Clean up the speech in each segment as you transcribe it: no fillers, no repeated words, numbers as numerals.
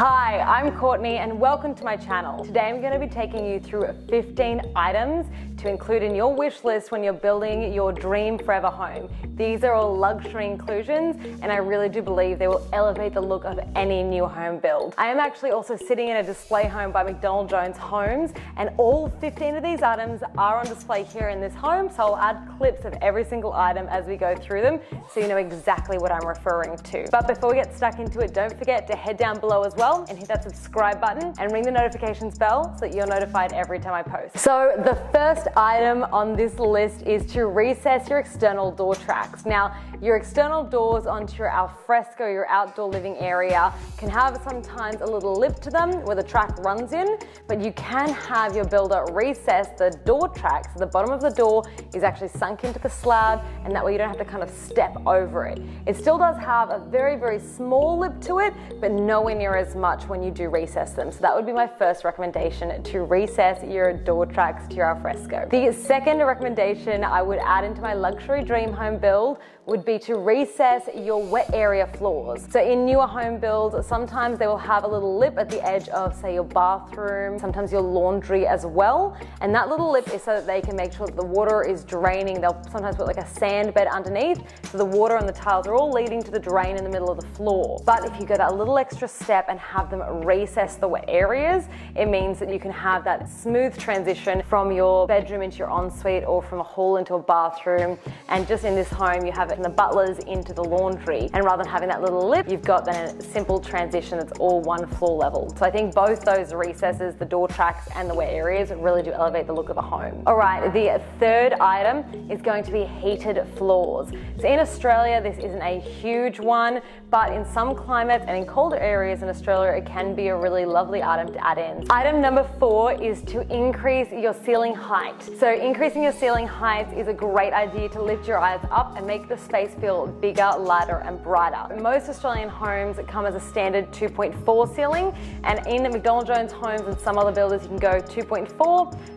Hi, I'm Courtney and welcome to my channel. Today I'm going to be taking you through 15 items to include in your wish list when you're building your dream forever home. These are all luxury inclusions and I really do believe they will elevate the look of any new home build. I am actually also sitting in a display home by McDonald Jones Homes and all 15 of these items are on display here in this home, so I'll add clips of every single item as we go through them so you know exactly what I'm referring to. But before we get stuck into it, don't forget to head down below as well and hit that subscribe button and ring the notifications bell so that you're notified every time I post. So the first item on this list is to recess your external door tracks. Now, your external doors onto your alfresco, your outdoor living area, can have sometimes a little lip to them where the track runs in, but you can have your builder recess the door tracks. So the bottom of the door is actually sunk into the slab, and that way you don't have to kind of step over it. It still does have a very, very small lip to it, but nowhere near as much when you do recess them. So that would be my first recommendation, to recess your door tracks to your alfresco. The second recommendation I would add into my luxury dream home build would be to recess your wet area floors. So in newer home builds, sometimes they will have a little lip at the edge of, say, your bathroom, sometimes your laundry as well. And that little lip is so that they can make sure that the water is draining. They'll sometimes put like a sand bed underneath, so the water and the tiles are all leading to the drain in the middle of the floor. But if you go that little extra step and have them recess the wet areas, it means that you can have that smooth transition from your bedroom into your ensuite or from a hall into a bathroom. And just in this home, you have it from the butler's into the laundry. And rather than having that little lip, you've got then a simple transition that's all one floor level. So I think both those recesses, the door tracks and the wet areas, really do elevate the look of a home. All right, the third item is going to be heated floors. So in Australia, this isn't a huge one, but in some climates and in colder areas in Australia, it can be a really lovely item to add in. Item number 4 is to increase your ceiling height. So increasing your ceiling heights is a great idea to lift your eyes up and make the space feel bigger, lighter and brighter. Most Australian homes come as a standard 2.4 ceiling, and in the McDonald Jones Homes and some other builders you can go 2.4,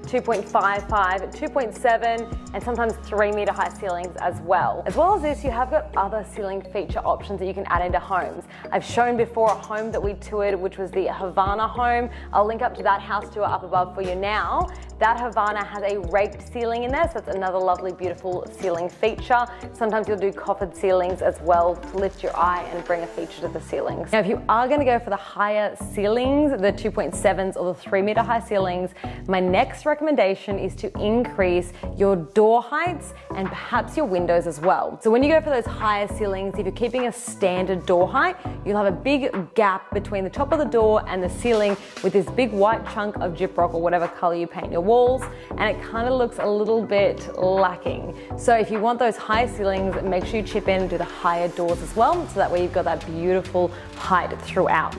2.55, 2.7 and sometimes 3-metre high ceilings as well. As well as this, you have got other ceiling feature options that you can add into homes. I've shown before a home that we toured, which was the Havana home. I'll link up to that house tour up above for you now. That Havana has a raked ceiling in there, so it's another lovely, beautiful ceiling feature. Sometimes you'll do coffered ceilings as well to lift your eye and bring a feature to the ceilings. Now, if you are going to go for the higher ceilings, the 2.7s or the 3-metre high ceilings, my next recommendation is to increase your door heights and perhaps your windows as well. So when you go for those higher ceilings, if you're keeping a standard door height, you'll have a big gap between the top of the door and the ceiling with this big white chunk of gyprock or whatever colour you paint your walls, and it kind of looks a little bit lacking. So if you want those high ceilings, make sure you chip in and do the higher doors as well, so that way you've got that beautiful height throughout.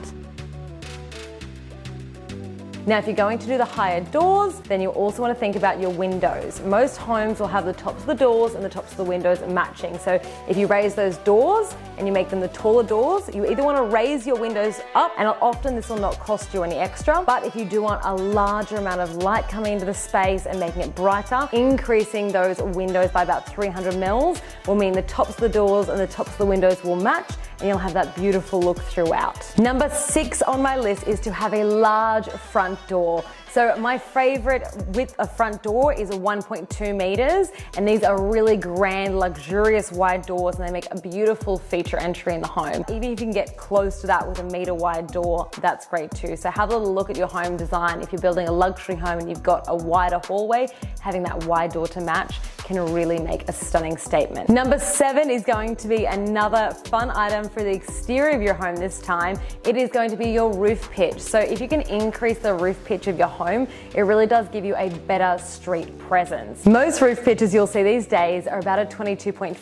Now, if you're going to do the higher doors, then you also want to think about your windows. Most homes will have the tops of the doors and the tops of the windows matching. So if you raise those doors and you make them the taller doors, you either want to raise your windows up, and often this will not cost you any extra, but if you do want a larger amount of light coming into the space and making it brighter, increasing those windows by about 300 mils will mean the tops of the doors and the tops of the windows will match, and you'll have that beautiful look throughout. Number 6 on my list is to have a large front door. So my favorite width of front door is 1.2 meters, and these are really grand, luxurious wide doors, and they make a beautiful feature entry in the home. Even if you can get close to that with a meter wide door, that's great too. So have a little look at your home design. If you're building a luxury home and you've got a wider hallway, having that wide door to match can really make a stunning statement. Number 7 is going to be another fun item for the exterior of your home this time. It is going to be your roof pitch. So if you can increase the roof pitch of your home, it really does give you a better street presence. Most roof pitches you'll see these days are about a 22.5,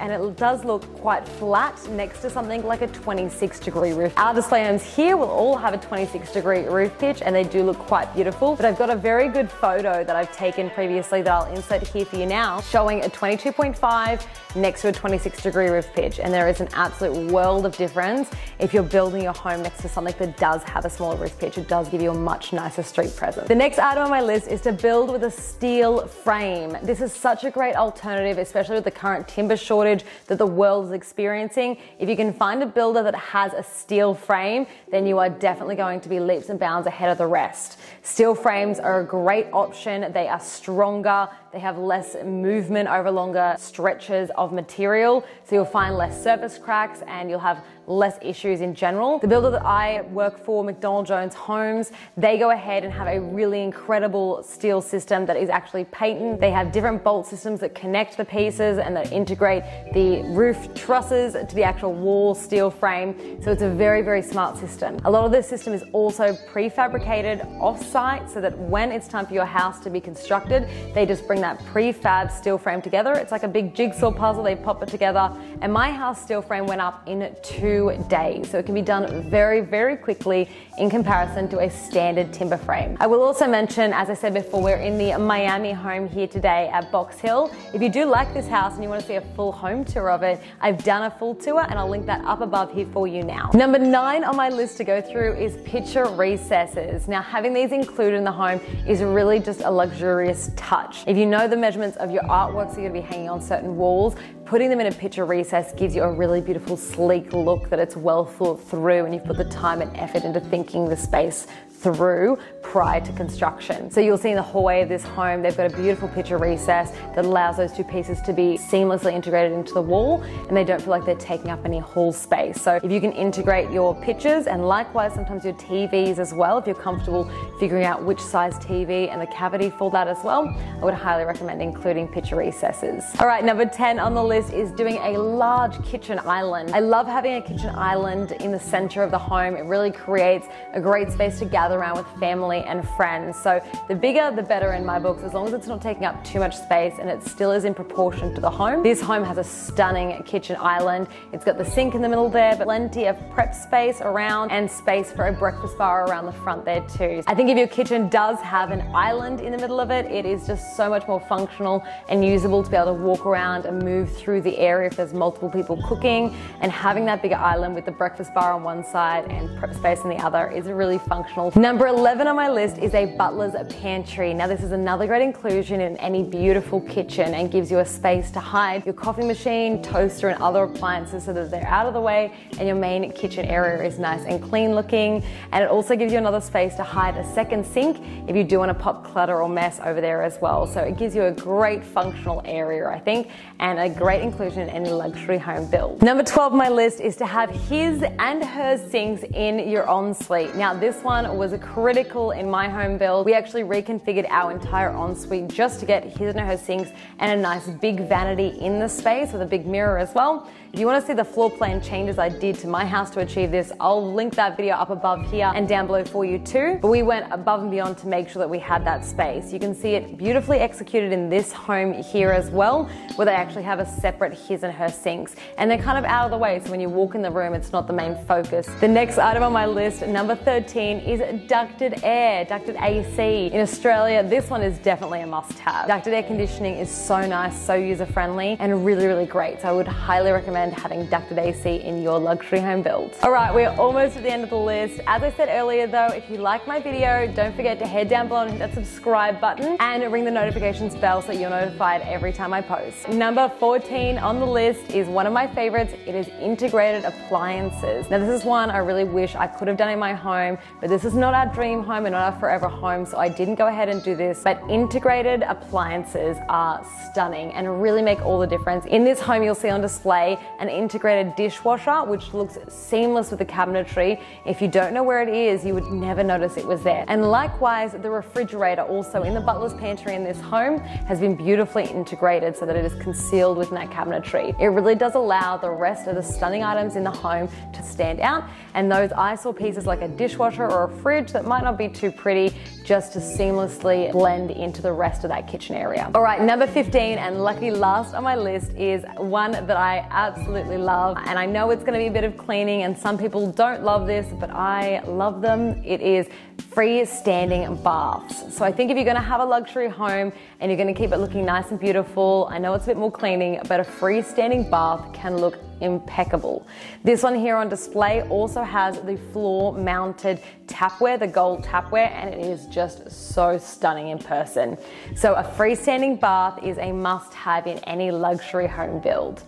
and it does look quite flat next to something like a 26-degree roof. Our display homes here will all have a 26-degree roof pitch, and they do look quite beautiful, but I've got a very good photo that I've taken previously that I'll insert here for you now, showing a 22.5 next to a 26-degree roof pitch, and there is an absolute world of difference if you're building your home next to something that does have a smaller roof pitch. It does give you a much nicer street presents. The next item on my list is to build with a steel frame. This is such a great alternative, especially with the current timber shortage that the world is experiencing. If you can find a builder that has a steel frame, then you are definitely going to be leaps and bounds ahead of the rest. Steel frames are a great option. They are stronger, they have less movement over longer stretches of material, so you'll find less surface cracks and you'll have less issues in general. The builder that I work for, McDonald Jones Homes, they go ahead and have a really incredible steel system that is actually patent. They have different bolt systems that connect the pieces and that integrate the roof trusses to the actual wall steel frame. So it's a very, very smart system. A lot of this system is also prefabricated off-site, so that when it's time for your house to be constructed, they just bring that prefab steel frame together. It's like a big jigsaw puzzle, they pop it together. And my house steel frame went up in 2 days. So it can be done very, very quickly in comparison to a standard timber frame. I will also mention, as I said before, we're in the Miami home here today at Box Hill. If you do like this house and you want to see a full home tour of it, I've done a full tour and I'll link that up above here for you now. Number 9 on my list to go through is picture recesses. Now, having these included in the home is really just a luxurious touch. If you know the measurements of your artworks that you're going to be hanging on certain walls, putting them in a picture recess gives you a really beautiful, sleek look that it's well thought through and you've put the time and effort into thinking the space through prior to construction. So you'll see in the hallway of this home, they've got a beautiful picture recess that allows those two pieces to be seamlessly integrated into the wall and they don't feel like they're taking up any hall space. So if you can integrate your pictures and likewise sometimes your TVs as well, if you're comfortable figuring out which size TV and the cavity for that as well, I would highly recommend including picture recesses. All right, number 10 on the list is doing a large kitchen island. I love having a kitchen island in the center of the home. It really creates a great space to gather around with family and friends. So the bigger the better in my books, as long as it's not taking up too much space and it still is in proportion to the home. This home has a stunning kitchen island. It's got the sink in the middle there, but plenty of prep space around and space for a breakfast bar around the front there too. I think if your kitchen does have an island in the middle of it, it is just so much more functional and usable to be able to walk around and move through the area if there's multiple people cooking, and having that bigger island with the breakfast bar on one side and prep space on the other is a really functional. Number 11 on my list is a butler's pantry. Now this is another great inclusion in any beautiful kitchen and gives you a space to hide your coffee machine, toaster and other appliances so that they're out of the way and your main kitchen area is nice and clean looking. And it also gives you another space to hide a second sink if you do want to pop clutter or mess over there as well. So it gives you a great functional area, I think, and a great inclusion in any luxury home build. Number 12 on my list is to have his and her sinks in your ensuite. Now this one was critical in my home build. We actually reconfigured our entire ensuite just to get his and her sinks and a nice big vanity in the space with a big mirror as well. If you want to see the floor plan changes I did to my house to achieve this, I'll link that video up above here and down below for you too. But we went above and beyond to make sure that we had that space. You can see it beautifully executed in this home here as well, where they actually have a separate his and her sinks. And they're kind of out of the way, so when you walk in the room, it's not the main focus. The next item on my list, number 13, is ducted air, ducted AC. In Australia, this one is definitely a must-have. Ducted air conditioning is so nice, so user-friendly, and really, really great. So I would highly recommend having ducted AC in your luxury home build. All right, we're almost at the end of the list. As I said earlier though, if you like my video, don't forget to head down below and hit that subscribe button and ring the notifications bell so that you're notified every time I post. Number 14 on the list is one of my favorites. It is integrated appliances. Now this is one I really wish I could have done in my home, but this is not our dream home and not our forever home, so I didn't go ahead and do this, but integrated appliances are stunning and really make all the difference. In this home, you'll see on display an integrated dishwasher, which looks seamless with the cabinetry. If you don't know where it is, you would never notice it was there. And likewise, the refrigerator also in the butler's pantry in this home has been beautifully integrated so that it is concealed within that cabinetry. It really does allow the rest of the stunning items in the home to stand out, and those eyesore pieces like a dishwasher or a fridge that might not be too pretty just to seamlessly blend into the rest of that kitchen area. All right, number 15 and lucky last on my list is one that I absolutely love, and I know it's gonna be a bit of cleaning and some people don't love this, but I love them. It is freestanding baths. So I think if you're gonna have a luxury home and you're gonna keep it looking nice and beautiful, I know it's a bit more cleaning, but a freestanding bath can look impeccable. This one here on display also has the floor mounted tapware, the gold tapware, and it is just just so stunning in person. So a freestanding bath is a must-have in any luxury home build.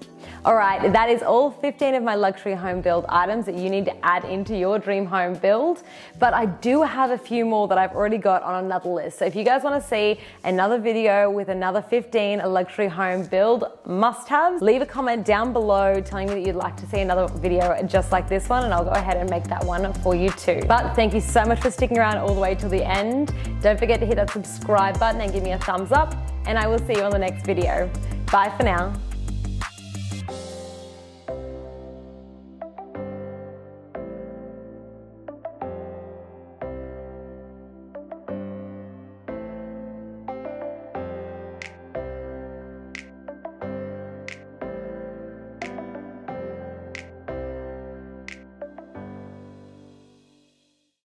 All right, that is all 15 of my luxury home build items that you need to add into your dream home build. But I do have a few more that I've already got on another list. So if you guys want to see another video with another 15 luxury home build must-haves, leave a comment down below telling me that you'd like to see another video just like this one, and I'll go ahead and make that one for you too. But thank you so much for sticking around all the way till the end. Don't forget to hit that subscribe button and give me a thumbs up, and I will see you on the next video. Bye for now.